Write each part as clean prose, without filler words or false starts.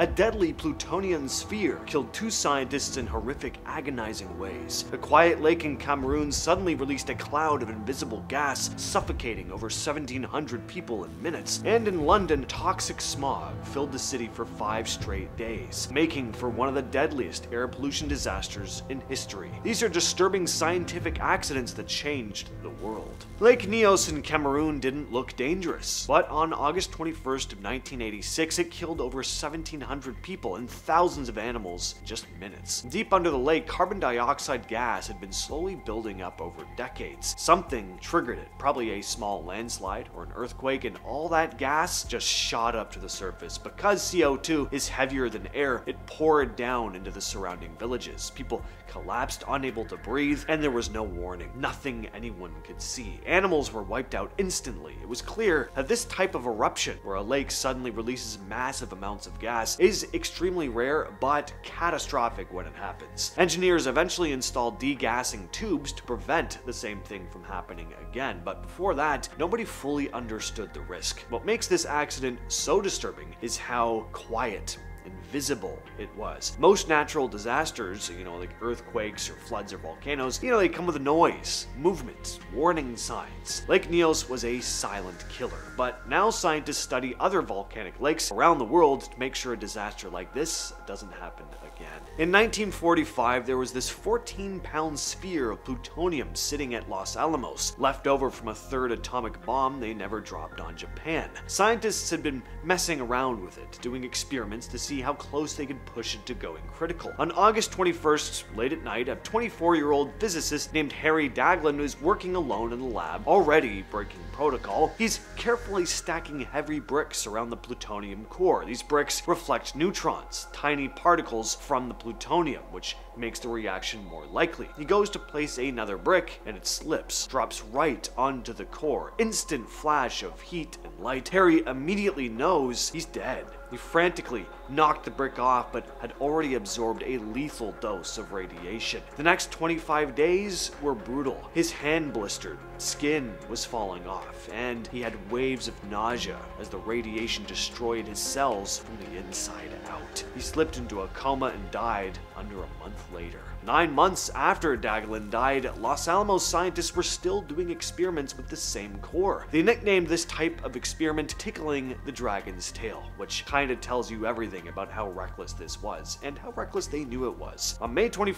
A deadly plutonium sphere killed two scientists in horrific, agonizing ways. A quiet lake in Cameroon suddenly released a cloud of invisible gas, suffocating over 1,700 people in minutes. And in London, toxic smog filled the city for 5 straight days, making for one of the deadliest air pollution disasters in history. These are disturbing scientific accidents that changed the world. Lake Nyos in Cameroon didn't look dangerous, but on August 21st of 1986, it killed over 1,700 people and thousands of animals in just minutes. Deep under the lake, carbon dioxide gas had been slowly building up over decades. Something triggered it, probably a small landslide or an earthquake, and all that gas just shot up to the surface. Because CO2 is heavier than air, it poured down into the surrounding villages. People collapsed, unable to breathe, and there was no warning. Nothing anyone could see. Animals were wiped out instantly. It was clear that this type of eruption, where a lake suddenly releases massive amounts of gas, is extremely rare but catastrophic when it happens. Engineers eventually installed degassing tubes to prevent the same thing from happening again, but before that, nobody fully understood the risk. What makes this accident so disturbing is how quiet invisible it was. Most natural disasters, like earthquakes or floods or volcanoes, they come with noise, movement, warning signs. Lake Nyos was a silent killer, but now scientists study other volcanic lakes around the world to make sure a disaster like this doesn't happen again. In 1945, there was this 14-pound sphere of plutonium sitting at Los Alamos, left over from a third atomic bomb they never dropped on Japan. Scientists had been messing around with it, doing experiments to see how close they could push it to going critical. On August 21st, late at night, a 24-year-old physicist named Harry Daghlian was working alone in the lab, already breaking protocol. He's carefully stacking heavy bricks around the plutonium core. These bricks reflect neutrons, tiny particles from the plutonium, which makes the reaction more likely. He goes to place another brick, and it slips, drops right onto the core. Instant flash of heat and light. Harry immediately knows he's dead. He frantically knocked the brick off, but had already absorbed a lethal dose of radiation. The next 25 days were brutal. His hand blistered, skin was falling off, and he had waves of nausea as the radiation destroyed his cells from the inside out. He slipped into a coma and died under a month later. 9 months after Daghlian died, Los Alamos scientists were still doing experiments with the same core. They nicknamed this type of experiment Tickling the Dragon's Tail, which kind of tells you everything about how reckless this was, and how reckless they knew it was. On May 21st,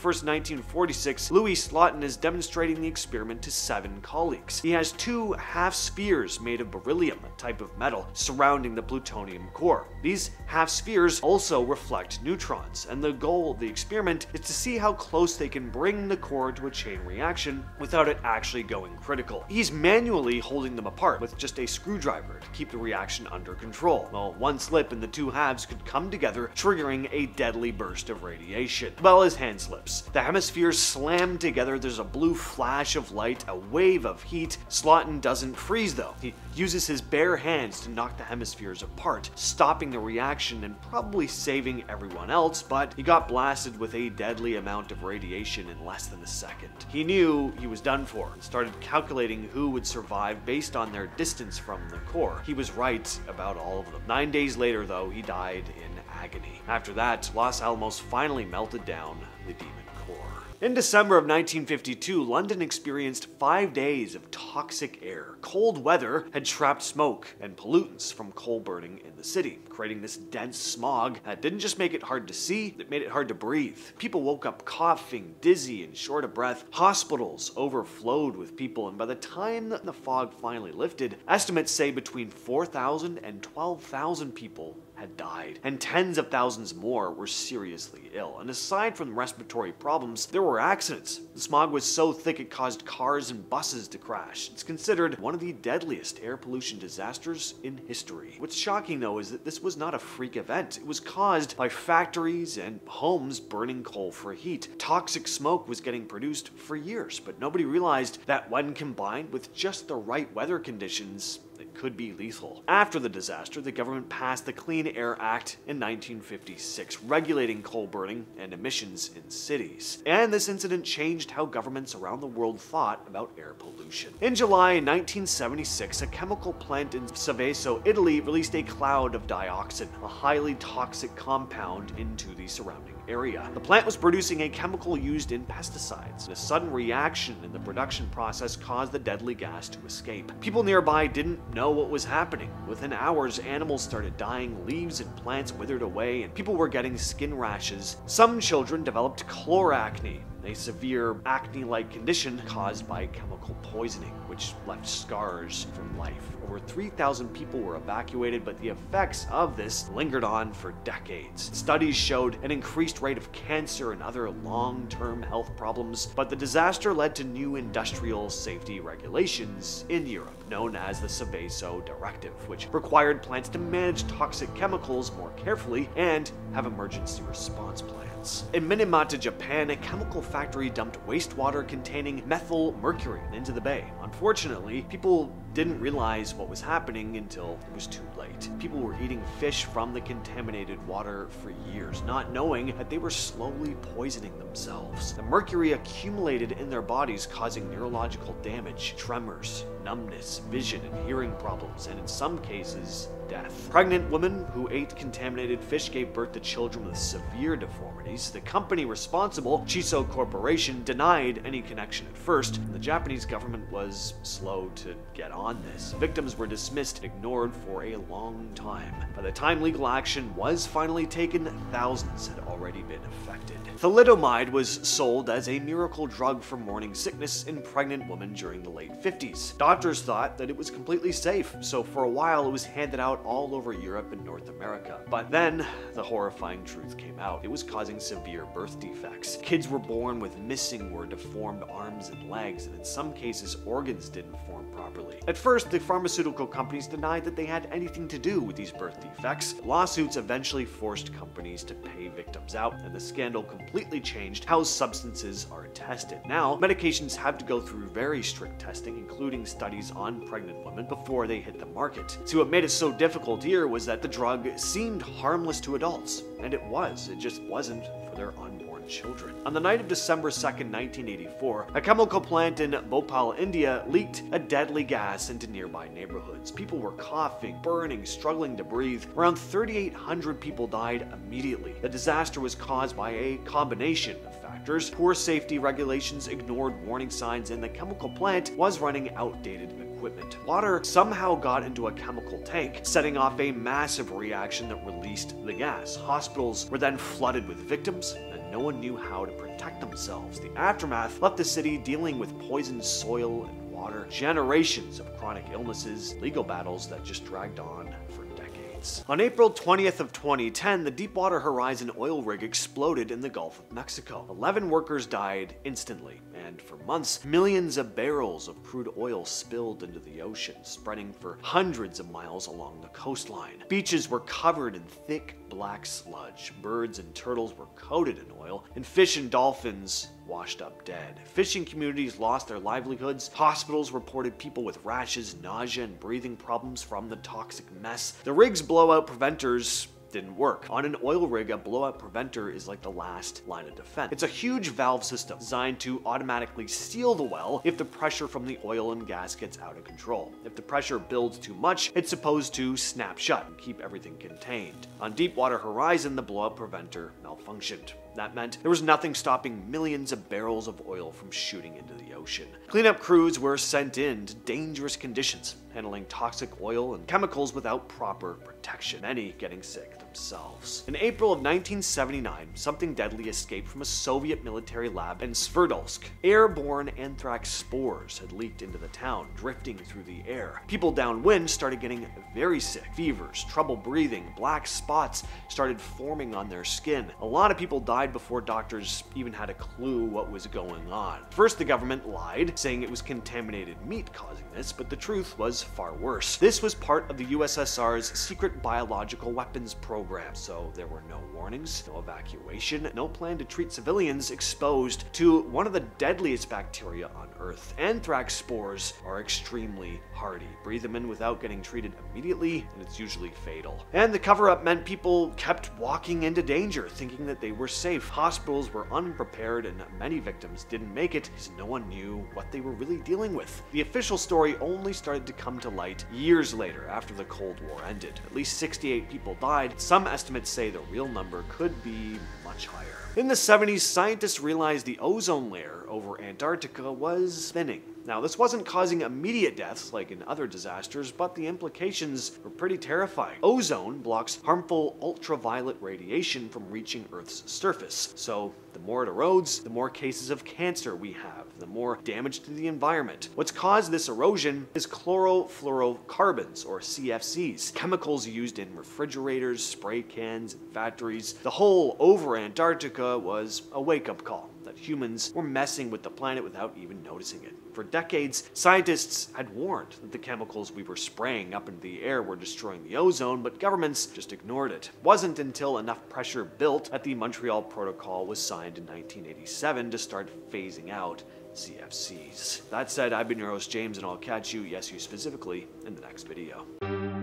1946, Louis Slotin is demonstrating the experiment to 7 colleagues. He has 2 half-spheres made of beryllium, a type of metal, surrounding the plutonium core. These half-spheres also reflect neutrons, and the goal of the experiment is to see how close they can bring the core to a chain reaction without it actually going critical. He's manually holding them apart with just a screwdriver to keep the reaction under control. Well, one slip and the 2 halves could come together, triggering a deadly burst of radiation. Well, his hand slips. The hemispheres slam together, there's a blue flash of light, a wave of heat. Slotin doesn't freeze though. He uses his bare hands to knock the hemispheres apart, stopping the reaction and probably saving everyone else, but he got blasted with a deadly amount of radiation in less than a second. He knew he was done for and started calculating who would survive based on their distance from the core. He was right about all of them. 9 days later, though, he died in agony. After that, Los Alamos finally melted down the demon core. In December of 1952, London experienced 5 days of toxic air. Cold weather had trapped smoke and pollutants from coal burning in the city, creating this dense smog that didn't just make it hard to see, it made it hard to breathe. People woke up coughing, dizzy, and short of breath. Hospitals overflowed with people, and by the time the fog finally lifted, estimates say between 4,000 and 12,000 people had died, and tens of thousands more were seriously ill. And aside from respiratory problems, there were accidents. The smog was so thick it caused cars and buses to crash. It's considered one of the deadliest air pollution disasters in history. What's shocking though is that this was not a freak event. It was caused by factories and homes burning coal for heat. Toxic smoke was getting produced for years, but nobody realized that when combined with just the right weather conditions, it could be lethal. After the disaster, the government passed the Clean Air Act in 1956, regulating coal burning and emissions in cities. And this incident changed how governments around the world thought about air pollution. In July 1976, a chemical plant in Seveso, Italy, released a cloud of dioxin, a highly toxic compound, into the surrounding area. The plant was producing a chemical used in pesticides, and a sudden reaction in the production process caused the deadly gas to escape. People nearby didn't know what was happening. Within hours, animals started dying, leaves and plants withered away, and people were getting skin rashes. Some children developed chloracne, a severe acne-like condition caused by chemical poisoning, which left scars from life. Over 3,000 people were evacuated, but the effects of this lingered on for decades. Studies showed an increased rate of cancer and other long-term health problems, but the disaster led to new industrial safety regulations in Europe, known as the Seveso Directive, which required plants to manage toxic chemicals more carefully and have emergency response plans. In Minamata, Japan, a chemical factory dumped wastewater containing methyl mercury into the bay. Unfortunately, people didn't realize what was happening until it was too late. People were eating fish from the contaminated water for years, not knowing that they were slowly poisoning themselves. The mercury accumulated in their bodies, causing neurological damage, tremors, numbness, vision and hearing problems, and in some cases, death. Pregnant women who ate contaminated fish gave birth to children with severe deformities. The company responsible, Chisso Corporation, denied any connection at first, and the Japanese government was slow to get on this. Victims were dismissed and ignored for a long time. By the time legal action was finally taken, thousands had already been affected. Thalidomide was sold as a miracle drug for morning sickness in pregnant women during the late 50s. Doctors thought that it was completely safe, so for a while it was handed out all over Europe and North America. But then, the horrifying truth came out. It was causing severe birth defects. Kids were born with missing or deformed arms and legs, and in some cases, organs didn't form properly. At first, the pharmaceutical companies denied that they had anything to do with these birth defects. Lawsuits eventually forced companies to pay victims out, and the scandal completely changed how substances are tested. Now, medications have to go through very strict testing, including studies on pregnant women, before they hit the market. So what made it so difficult here was that the drug seemed harmless to adults, and it was. It just wasn't for their unborn children. On the night of December 2nd, 1984, a chemical plant in Bhopal, India, leaked a deadly gas into nearby neighborhoods. People were coughing, burning, struggling to breathe. Around 3,800 people died immediately. The disaster was caused by a combination of factors. Poor safety regulations, ignored warning signs, and the chemical plant was running outdated equipment. Water somehow got into a chemical tank, setting off a massive reaction that released the gas. Hospitals were then flooded with victims, and no one knew how to protect themselves. The aftermath left the city dealing with poisoned soil and water, generations of chronic illnesses, legal battles that just dragged on for decades. On April 20th of 2010, the Deepwater Horizon oil rig exploded in the Gulf of Mexico. 11 workers died instantly. And for months, millions of barrels of crude oil spilled into the ocean, spreading for hundreds of miles along the coastline. Beaches were covered in thick black sludge. Birds and turtles were coated in oil, and fish and dolphins washed up dead. Fishing communities lost their livelihoods. Hospitals reported people with rashes, nausea, and breathing problems from the toxic mess. The rig's blowout preventers didn't work. On an oil rig, a blowout preventer is like the last line of defense. It's a huge valve system designed to automatically seal the well if the pressure from the oil and gas gets out of control. If the pressure builds too much, it's supposed to snap shut and keep everything contained. On Deepwater Horizon, the blowout preventer malfunctioned. That meant there was nothing stopping millions of barrels of oil from shooting into the ocean. Cleanup crews were sent in to dangerous conditions, handling toxic oil and chemicals without proper protection, many getting sick themselves. In April of 1979, something deadly escaped from a Soviet military lab in Sverdlovsk. Airborne anthrax spores had leaked into the town, drifting through the air. People downwind started getting very sick. Fevers, trouble breathing, black spots started forming on their skin. A lot of people died died before doctors even had a clue what was going on. First, the government lied, saying it was contaminated meat causing this, but the truth was far worse. This was part of the USSR's secret biological weapons program, so there were no warnings, no evacuation, no plan to treat civilians exposed to one of the deadliest bacteria on Earth. Anthrax spores are extremely hardy. Breathe them in without getting treated immediately, and it's usually fatal. And the cover-up meant people kept walking into danger, thinking that they were safe. Hospitals were unprepared, and many victims didn't make it because no one knew what they were really dealing with. The official story only started to come to light years later, after the Cold War ended. At least 68 people died. Some estimates say the real number could be much higher. In the 70s, scientists realized the ozone layer over Antarctica was thinning. Now, this wasn't causing immediate deaths like in other disasters, but the implications were pretty terrifying. Ozone blocks harmful ultraviolet radiation from reaching Earth's surface. So the more it erodes, the more cases of cancer we have, the more damage to the environment. What's caused this erosion is chlorofluorocarbons, or CFCs, chemicals used in refrigerators, spray cans, and factories. The whole over Antarctica was a wake-up call that humans were messing with the planet without even noticing it. For decades, scientists had warned that the chemicals we were spraying up into the air were destroying the ozone, but governments just ignored it. It wasn't until enough pressure built that the Montreal Protocol was signed in 1987 to start phasing out CFCs. That said, I've been your host, James, and I'll catch you, yes, you specifically, in the next video.